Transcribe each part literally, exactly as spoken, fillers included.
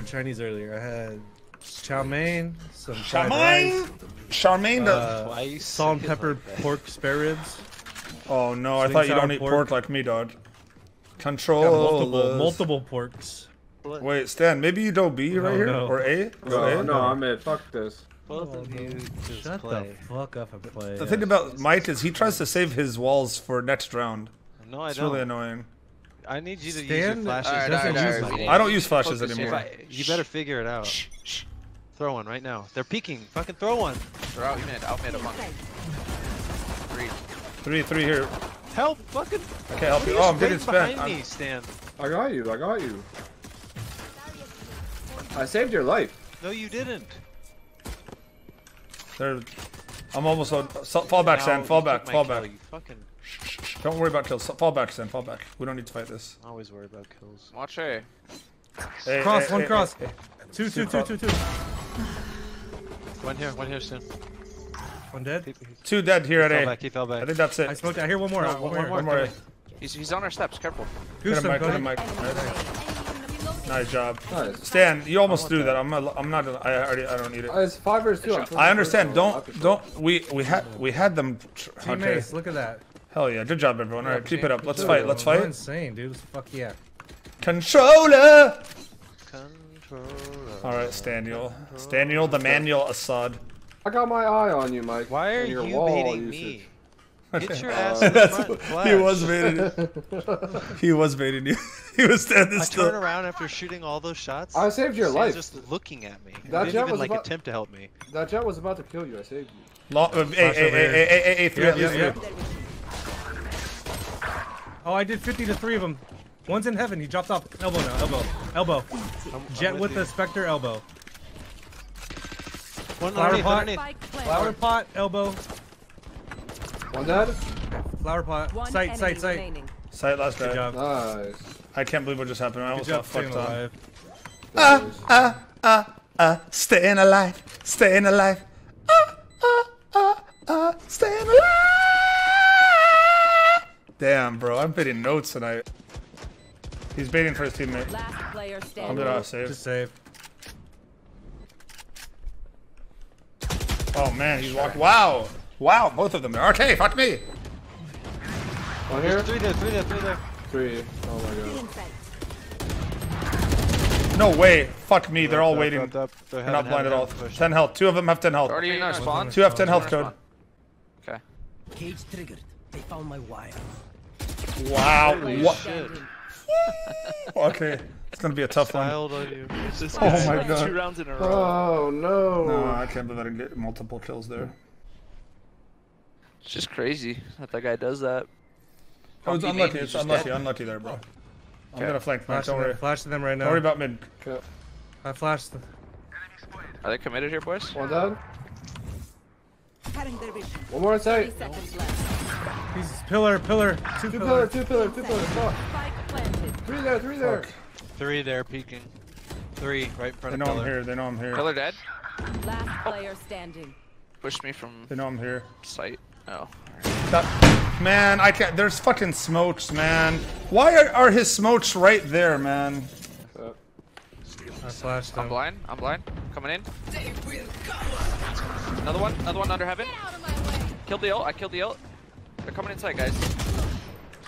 ordered Chinese earlier. I had chow mein, some chow mein, chow mein, uh, salt and pepper pork spare ribs. Oh no, I thought you don't eat pork. pork like me, dog. Control multiple, multiple porks. What? Wait, Stan, maybe you don't be no, right here? No. Or A? No, A? no, I'm it. Fuck this. Both of you just Shut play. the fuck up and play. The yeah. thing about Mike is he tries to save his walls for next round. No, I it's don't. It's really annoying. I need you to Stan? use your flashes. All right, all right, all right. I don't use flashes Focus anymore. I, you better figure it out. Shh, shh. Throw one right now. They're peeking. Fucking throw one. They're out mid. Out mid. Three. Three, three here. Help! Fucking. I can't help you. Oh, I'm getting spent. Behind me, Stan. I got you. I got you. I saved your life. No, you didn't. They're... I'm almost on. So, fall back, Stan. Fall back. Fall back. Kill, fucking... Don't worry about kills. Fall back, Stan. Fall back. We don't need to fight this. I always worry about kills. Watch A. Hey, cross. Hey, one hey, cross. Hey, hey. Two, two, two, two, two, two. One here. One here, Stan. One dead. Two dead here he at fell A. Back, he fell back. I think that's it. I smoked. I hear one more. No, one, one more. One more. He's, he's on our steps. Careful. Goose him, Mike. Go him, Mike. Nice job, nice. Stan. You almost threw that. that. I'm. A, I'm not. A, I already. I don't need it. Uh, it's five versus two. I understand. Don't. Don't. We. We had. We had them. Okay. Teammates, look at that. Hell yeah. Good job, everyone. All right. Keep it up. Let's fight. Let's fight. You're insane, dude. Fuck yeah. Controller. Controller. All right, Staniel. Staniel, the manual Assad. I got my eye on you, Mike. Why are your you wall baiting usage. me? Get your ass in the front. Flash. He was baiting. He was baiting you. He was standing I still. I turned around after shooting all those shots. I saved your Stan's life. Just looking at me. That didn't jet even was like about... attempt to help me. That jet was about to kill you. I saved you. Long... Hey, hey, hey, hey, hey, hey, three, yeah, yeah, yeah. Oh, I did fifty to three of them. One's in heaven. He dropped off. Elbow now. Elbow. Elbow. I'm, jet I'm with, with the Spectre elbow. One Flower pot. Flower pot. Elbow. One dead? Flower pot. Sight, sight, sight. Sight last guy. Good job. Nice. I can't believe what just happened. I almost got fucked up. Ah, ah, ah, ah, staying alive, staying alive. Ah, ah, ah, ah, staying alive. Damn, bro, I'm baiting notes tonight. He's baiting for his teammate. Last player standing. I'm gonna save. Just save. Oh man, he's walking. Wow. Wow, both of them. Okay, fuck me. One here. Three there, three there, three there. Three. Oh my god. No way. Fuck me. They're, They're all up, waiting. Up, up. They're, They're not blind at all. Push. ten health. Two of them have ten health. Already in our spawn. Two have ten health code. Okay. Cage triggered. They found my wire. Wow. What? Okay. It's gonna be a tough one. On just oh my like god. Two rounds in a row. Oh no. No, I can't believe I didn't get multiple kills there. It's just crazy that that guy does that. Oh, it's unlucky. It's unlucky. Dead. Unlucky there, bro. Okay. I'm gonna flank. Flash Don't worry. Flash to them right now. Don't worry about mid. Okay. I flashed them. Are they committed here, boys? One down. One more inside. He's pillar, pillar. Two, two pillar, two pillar, two pillar. Fuck. Three there, three there. Fuck. Three there, peeking. Three, right in front of pillar. They know I'm here, they know I'm here. Pillar dead? Last player standing. Pushed me from... They know I'm here. Sight. Oh. That, man, I can't... There's fucking smokes, man. Why are, are his smokes right there, man? Uh, I flashed him. I'm blind, I'm blind. Coming in. Another one, another one under heaven. Killed the ult, I killed the ult. They're coming inside, guys.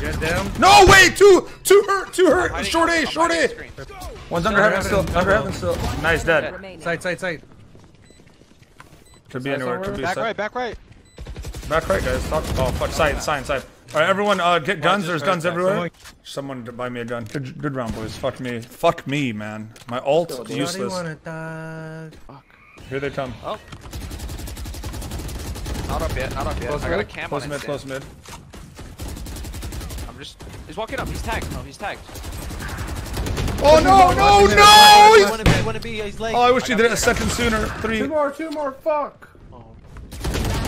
Get down. No way! Two! Two hurt! Two hurt! Short A! Short A! One's under heaven still. Under heaven still. Nice, dead. Sight, sight, sight. Could be anywhere. Could be back right, back right. Back right, guys. Stop. Oh, fuck. Sight, sight, sight. Alright, everyone, uh, get guns. There's guns everywhere. Someone buy me a gun. Good, good round, boys. Fuck me. Fuck me, man. My ult, useless. Here they come. Oh. Not up yet, not up yet. Close I got a cam close on mid, close mid. I'm just... He's walking up, he's tagged. Oh, he's tagged. Oh no, no, no! Oh, I wish you did it a second sooner. Three. Two more, two more, fuck! Oh.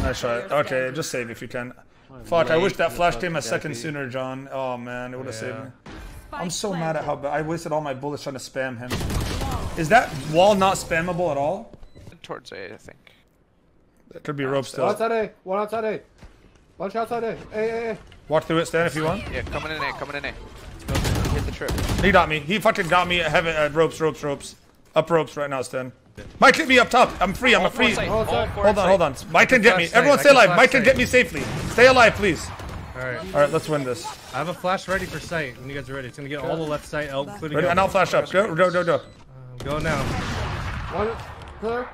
Nice shot. Okay, just save if you can. Fuck, I wish that flash came a second sooner, John. Oh man, it would've yeah. saved me. I'm so mad at how bad... I wasted all my bullets trying to spam him. Is that wall not spammable at all? Towards A, I think. That could be a rope still. One outside A. One outside A. Watch outside A. A, A, A. Walk through it, Stan, if you want. Yeah, coming in A. Coming in A. Hit the trip. He got me. He fucking got me at heaven. Uh, ropes, ropes, ropes. Up ropes right now, Stan. Mike, hit me up top. I'm free. I'm a free. Hold on, hold on, hold on. Mike can get me. Everyone stay alive. Mike can get me safely. Stay alive, please. Alright. Alright, let's win this. I have a flash ready for sight when you guys are ready. It's gonna get all the left side out, including ready, and I'll flash up. Go, go, go, go. Uh, go now. One, clear.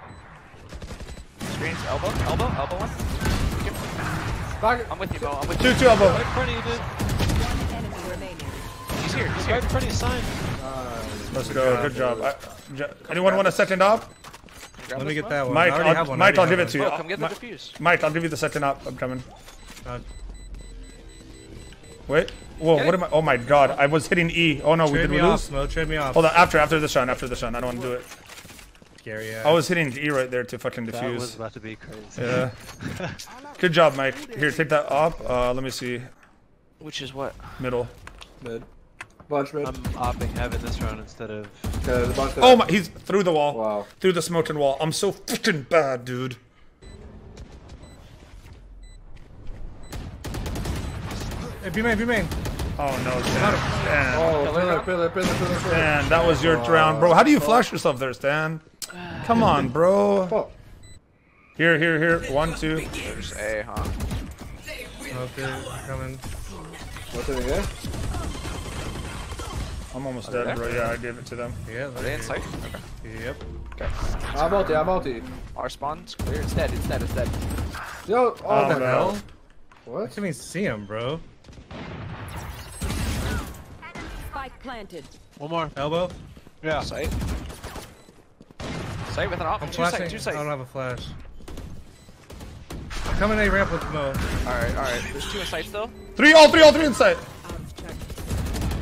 Screens, elbow, elbow, elbow one. Back. I'm with you, Bo. I'm with you. Two, two elbow. Right in front of you, dude. He's here. He's right in front of you, sign. Let's go. Good job. I, anyone want a second op? Let me get that one. Mike, I'll, Mike, I'll give it to you. Oh, come get the defuse. Mike, I'll give you the second op. I'm coming. Uh, Wait, whoa, what am I? Oh my god, I was hitting E. Oh no, we did we lose? Trade me off. Hold on, after, after the shot, after the shot. I don't want to do it. Scary ass. I was hitting E right there to fucking defuse. That was about to be crazy. Yeah. Good job, Mike. Here, take that op. Uh, let me see. Which is what? Middle. Mid. Bunch mid. I'm opping heaven this round instead of. Uh, the bunch oh my, he's through the wall. Wow. Through the smoking wall. I'm so fucking bad, dude. Hey, be main, be main. Oh no, Stan. Oh, pillar, pillar, pillar, pillar. Stan, that was your oh, round, bro. How do you flash yourself there, Stan? Come on, bro. Here, here, here. One, two. There's A, huh? Okay, coming. What's it again? I'm almost dead, bro. Yeah, I gave it to them. Yeah, are they in sight? Okay. Yep. Okay. I'm ulti, I'm ulti. Our spawn's clear. It's dead, it's dead, it's dead. Yo, oh, what the hell? What? I didn't even see him, bro. Planted. One more. Elbow? Yeah. Sight. Sight with an op. I'm two flashing. Sight, two sight. I don't have a flash. I'm coming A ramp with Mo. Alright, alright. There's two in sight still. Three, all three, all three in sight.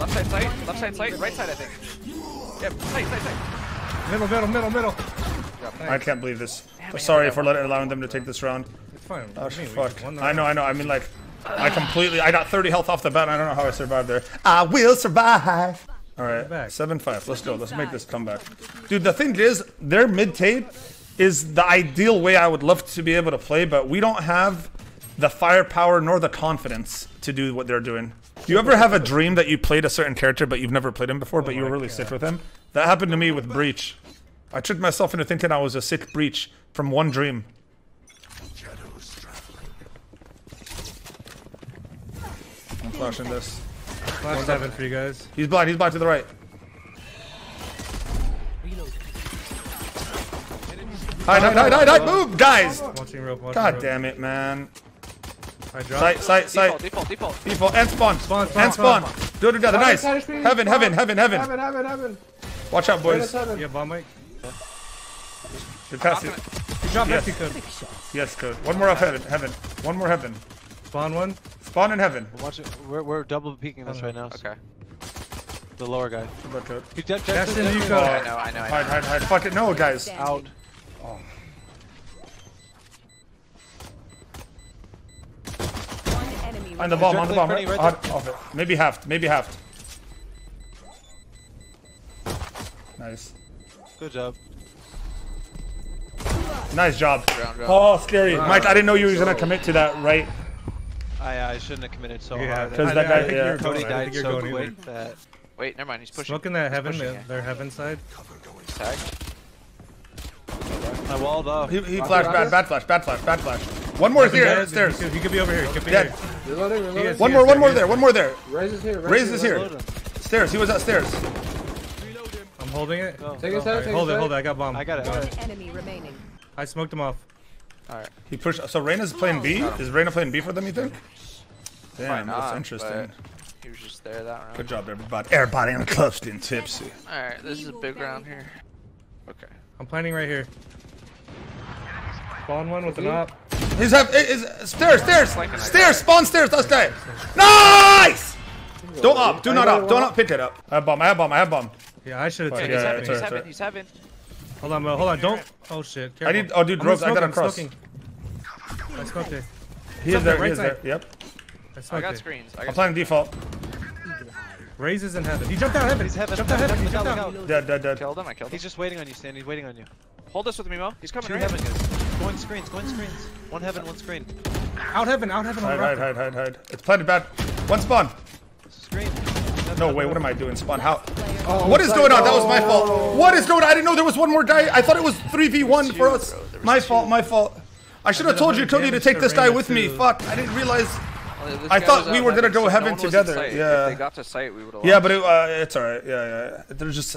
Left side sight, left side sight, right side I think. Yep, sight, sight, sight. Middle, middle, middle, middle. Yeah, I can't believe this. Damn, sorry for letting, allowing them to take this round. It's fine. Oh, mean, fuck. I know, I know. I mean like... I completely, I got thirty health off the bat, and I don't know how I survived there. I will survive! Alright, seven five, let's go, let's make this comeback. Dude, the thing is, their mid-tape is the ideal way I would love to be able to play, but we don't have the firepower nor the confidence to do what they're doing. Do you ever have a dream that you played a certain character, but you've never played him before, but you were really sick with him? That happened to me with Breach. I tricked myself into thinking I was a sick Breach from one dream. Flashing this. Flash seven for you guys. He's blind, he's blind to the right. Hide, hide, hide, hide, hide, move, guys! Watching rope, watching God rope. Damn it, man. Sight, sight, sight. Default, default, default. And spawn, spawn, spawn. And spawn. spawn. spawn. Do it together, nice. Heaven, heaven, heaven, heaven. Heaven, heaven, heaven. Watch out, boys. Yeah, bomb, Mike. Good pass. Good job, yes. Code. Yes, code. One more up heaven, heaven. One more heaven. Spawn one. Spawn in heaven. Watch it. We're, we're double peeking this right now. So. Okay. The lower guy. You dead, dead, That's in you go. I know, I know, I know. Hide, hide, hide. Fuck it, no, guys. Out. Oh. One enemy on the bomb, on the bomb. Right, right off it. Maybe half, maybe half. Nice. Good job. Nice job. Round, round. Oh, scary. Wow. Mike, I didn't know you were going to commit to that, right? I, I shouldn't have committed so yeah, hard. Because that guy, yeah. Cody died you're so quick that... Wait, never mind, he's pushing. Smoking that heaven, pushing, yeah. Their heaven side. Tagged. I walled off. He, he flashed, bad, bad flash, bad flash, bad flash. One more he's here, upstairs. He, he could be over here, he could be dead. Here. Reloading, reloading. Is, one more, one more there, one more there. Raise is here, Raise is here. Stairs, he was upstairs. I'm holding it. Go, take go. His head, right, take hold it, hold it, I got bomb. I got it. Got it. Enemy remaining. I smoked him off. Alright. He pushed. So Reyna's playing B? Is Reyna playing B for them, you think? Damn, not, that's interesting. He was just there that round. Good job, everybody. Everybody in the club's getting tipsy. Alright, this is a big round here. Okay. I'm planning right here. Spawn one with an op. He's have. Is, is, stairs, stairs! Like stairs, spawn stairs, that's guy! Nice! Don't up, do not up, don't up, pick it up. I have bomb, I have bomb, I have bomb. Yeah, I should have taken it. He's heaven, he's heaven. Hold on, bro. Hold on. Don't. Oh shit. Careful. I need. Oh, dude, ropes. I got him cross. I smoked it. He is there. He is there. Yep. I, I got it. Screens. I got I'm playing default. Raises in heaven. He jumped out heaven. He's heaven. Jumped out heaven. He jumped out. Dead. Dead. Dead. Killed him. I killed him. He's just waiting on you, Stan. He's waiting on you. Hold this with me, Mo. He's coming. Two right? heaven. Is. Going screens. Going screens. One heaven. One screen. Out heaven. Out heaven. Hide. Hide. Hide. Hide. Hide. It's planted bad. One spawn. Screen. No, wait, what am I doing? Spawn how? Oh, what is going on? That was my fault. What is going on? I didn't know there was one more guy. I thought it was three v one for us. My fault, my fault. I should have told you, Tony, to take this guy with me. Fuck, I didn't realize. I thought we were going to go heaven together. Yeah. If they got to sight, we would have. Yeah, but it, uh, it's all right. Yeah, yeah. They're just...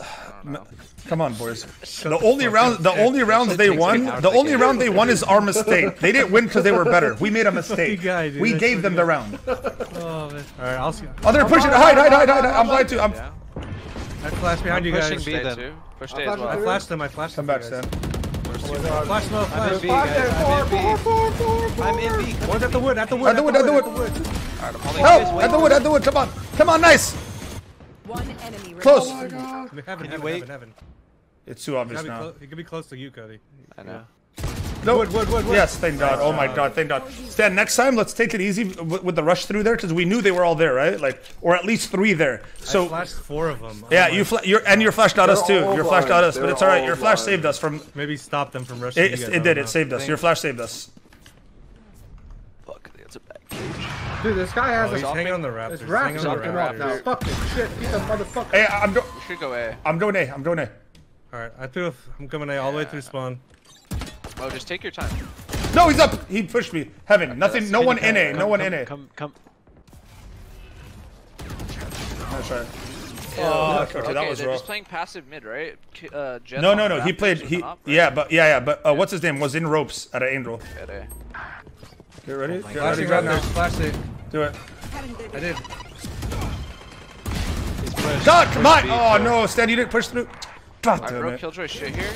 Come on, boys. The only round, the only rounds they won, the only round they won is our mistake. They didn't win because they were better. We made a mistake. We gave them the round. Oh, man. All right, oh, they're pushing. Hide, hide, hide, hide. I'm blind too. I'm... I flashed behind you guys. I flashed them. I flashed them. Come back, Sam. Flash low, flash. I'm in B. One's at the wood, at the wood, at the wood, at the wood. Help! At the wood, at the wood, come on. Come on, nice! One enemy. Close. Oh heaven, heaven, heaven, heaven, heaven. It's too obvious now. He could be close to you, Cody. I know. No. Wood, wood, wood, wood. Yes, thank God. Oh my God, thank God. Stan, next time, let's take it easy with the rush through there, because we knew they were all there, right? Like, or at least three there. So I flashed four of them. Yeah, oh you fla you're, and your flash got us too. Your flash got us, but it's all right. Your flash saved us from. Maybe stop them from rushing. It, you guys, it did. Know. It saved us. Your flash saved us. Fuck, that's a bad cage. Dude, this guy has oh, a. He's hanging on the raptor. This raptor's on the raptor. Fuck this shit, he's a motherfucker. Hey, I'm going. You should go A. I'm going A. I'm going A. All right, I threw. I'm coming A all the way through spawn. Oh, just take your time. No, he's up. He pushed me. Heaven. Okay, nothing. No one in A. No one in A. Come, come. That's right. Oh, okay, okay, that was they're rough. Just playing passive mid, right? Uh, Jet no, no, no. He played. He. Op, right? Yeah, but yeah, yeah, but uh, yeah. What's his name? Was in ropes at an angel. Get A. Get ready. Oh Get ready. Right now. Flash it. Do it. I did. God, come on. Oh no, Stan, you didn't push through. God damn it. Bro, Killjoy shit here.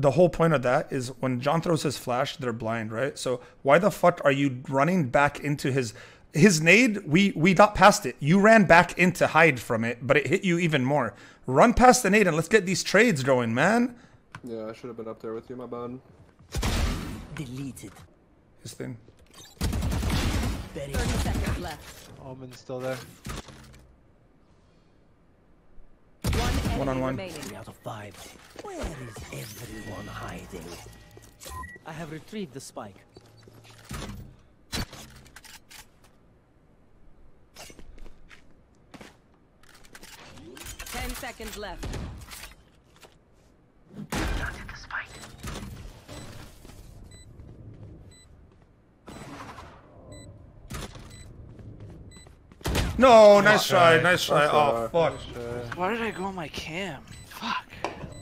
The whole point of that is when John throws his flash, they're blind, right? So why the fuck are you running back into his his nade? We we got past it. You ran back in to hide from it, but it hit you even more. Run past the nade and let's get these trades going, man. Yeah, I should have been up there with you, my bud. Deleted. His thing. thirty seconds left. Omen's still there. One on one. Out of five. Where is everyone hiding? I have retrieved the spike. Ten seconds left. Not at the spike. No, nice try, nice try. Oh, fuck. Why did I go on my cam? Fuck.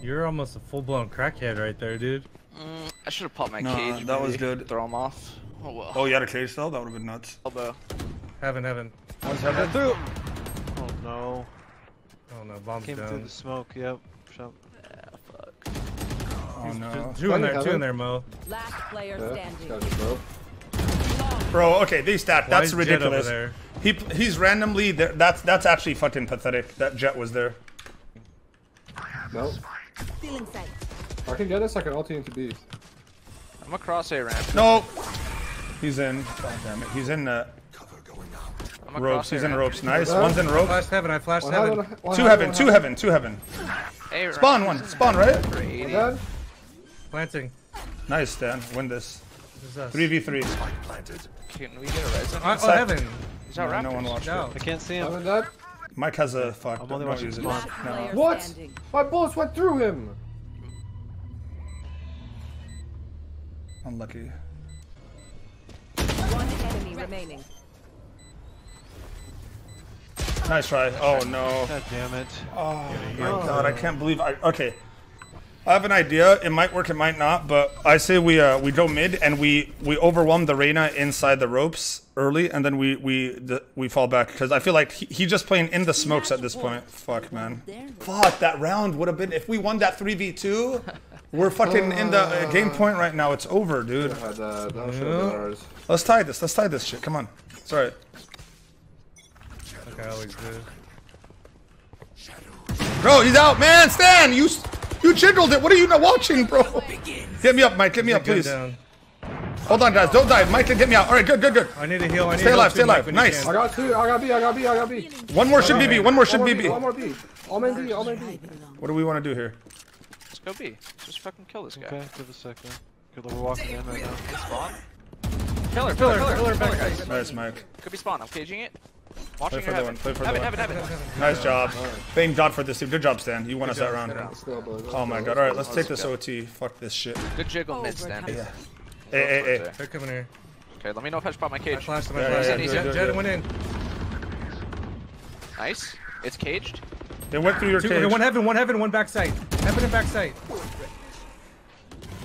You're almost a full-blown crackhead right there, dude. Mm, I should have popped my no, cage. That maybe. Was good. Throw him off. Oh, well. Oh, you had a cage though? That would have been nuts. Elbow. Heaven, heaven. One's heaven through. Oh, no. Oh, no. Bomb's Came down. Came through the smoke, yep. Shut ah, fuck. Oh, He's no. Two in there, heaven. Two in there, Mo. Last player standing. Yeah, bro, okay, they stat. That's ridiculous. There? He he's randomly there. That's that's actually fucking pathetic. That Jet was there. Nope. I can get us. I can ult into B. I'm across A ramp. Nope. He's in. God damn it. He's in. Uh, I'm ropes. He's in ropes. Nice. Uh, One's in ropes. I flashed heaven. I flashed heaven. One, one, two heaven. Two heaven. Two heaven. A spawn one. Spawn right. Planting. Nice, Dan. Win this. three v three. Can we get a res? Oh, oh heaven. Is that no, no one watched no. it. I can't see him. That? Mike has a fuck. I'm only watching no. What? Standing. My bullets went through him. Unlucky. One enemy remaining. Nice try. Oh no. God damn it. Oh my oh. God. I can't believe I. Okay. I have an idea. It might work, it might not, but I say we uh, we go mid and we we overwhelm the Reyna inside the ropes early, and then we we the, we fall back because I feel like he, he just playing in the smokes at this point. Fuck, man. Fuck, that round would have been if we won that three v two. We're fucking in the uh, game point right now. It's over, dude. Yeah. Let's tie this. Let's tie this shit. Come on. It's alright. Like I always do. Bro, he's out, man. Stan, you. You jiggled it. What are you not watching, bro? Get me up, Mike. Get me up, please. Hold on, guys. Don't die. Mike, get me out. All right, good, good, good. I need to heal. I need stay alive. Stay alive. Nice. I got two. I got B. I got B. I got B. One more should be B. One more should be B. One more B. All men B. All men B. What do we want to do here? Let's go B. Just fucking kill this guy. Okay, give a second. Good luck. We're walking in right now. Spawn. Killer. Killer. Killer. Nice, Mike. Could be spawn. I'm caging it. Watching play for the win. Play for the win. Heaven, heaven, heaven. Nice job. Thank God for this. Dude. Good job, Stan. You won us that round. Oh my God. All right, let's take this O T. Fuck this shit. Good jiggle mid, Stan. Yeah. Hey, hey, hey. They're coming here. Okay, let me know if I spot my cage. I flashed him. Jed went in. Nice. It's caged. They went through your Two, cage. One heaven, one heaven, one backside. Heaven and backside.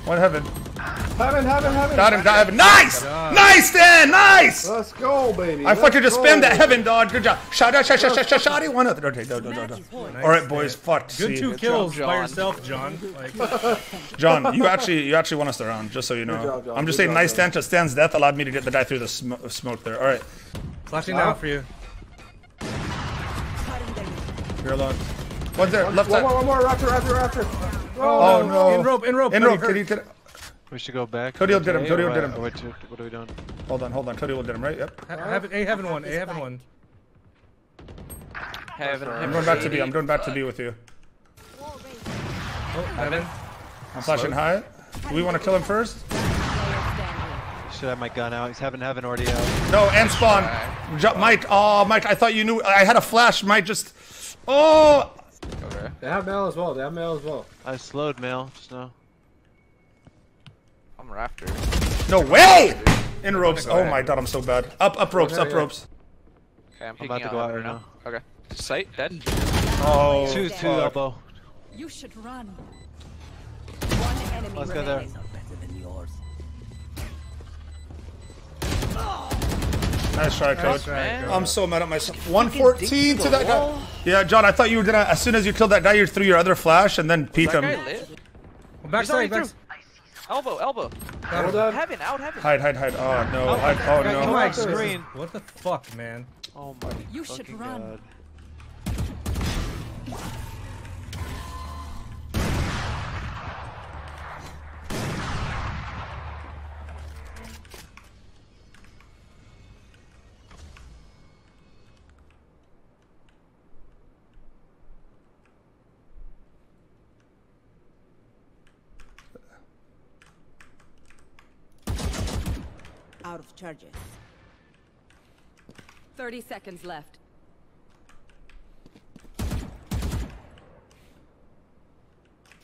One heaven. Heaven, heaven, heaven. Got him, got heaven. Nice! Nice, Stan! Nice! Let's go, baby. I fucking just spammed that heaven, dog. Good job. Shot, shot, shot, shot, shot, shot, shot. One other. Okay, no, no, no, no. All right, boys. Fuck. Good two kills by yourself, John. John, you actually you actually won us the round, just so you know. I'm just saying, nice, Stan. Stan's death allowed me to get the guy through the sm smoke there. All right. Flashing down for you. You're alone. What's there? Left side. One more, one more. Raptor, raptor, raptor. Oh, oh no. In rope, in rope. In rope. Did he get... We should go back. Cody will get him. Cody will get him. What are we doing? Hold on, hold on. Cody will get him, right? Yep. Ha haven't, a heaven one. A heaven one. Heaven. I'm going back to B. I'm going back to B with you. Oh, heaven. I'm flashing high. Do we want to kill him first? Should have my gun out. He's having heaven already out. No, and spawn. Mike. Oh, Mike. I thought you knew. I had a flash. Mike just. Oh. Okay. They have mail as well. They have mail as well. I slowed mail just now. I'm rafter. No way! In ropes. Go oh ahead. My God, I'm so bad. Up, up ropes, up ropes. Okay, I'm, I'm about to go out right now. now. Okay. Sight dead. Oh. Two, two elbow. You should run. One enemy Let's go there. Nice try, Coach. I'm so mad at myself. one fourteen to that guy. Yeah, John, I thought you were gonna. As soon as you killed that guy, you threw your other flash and then peek him. Backside, backside. Elbow, elbow. Hold on. Heaven, out heaven. Hide, hide, hide. Oh no. Oh, hide. Oh no. Come on, screen. What the fuck, man? Oh my. You should run. Out of charges. Thirty seconds left.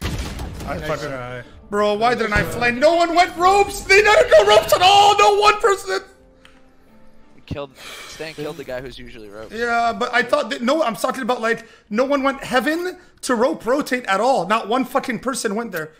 I fucking bro, why didn't I fly? No one went ropes. They didn't go ropes at all. No one person. We killed Stan. Killed the guy who's usually ropes. Yeah, but I thought that no. I'm talking about like no one went heaven to rope rotate at all. Not one fucking person went there.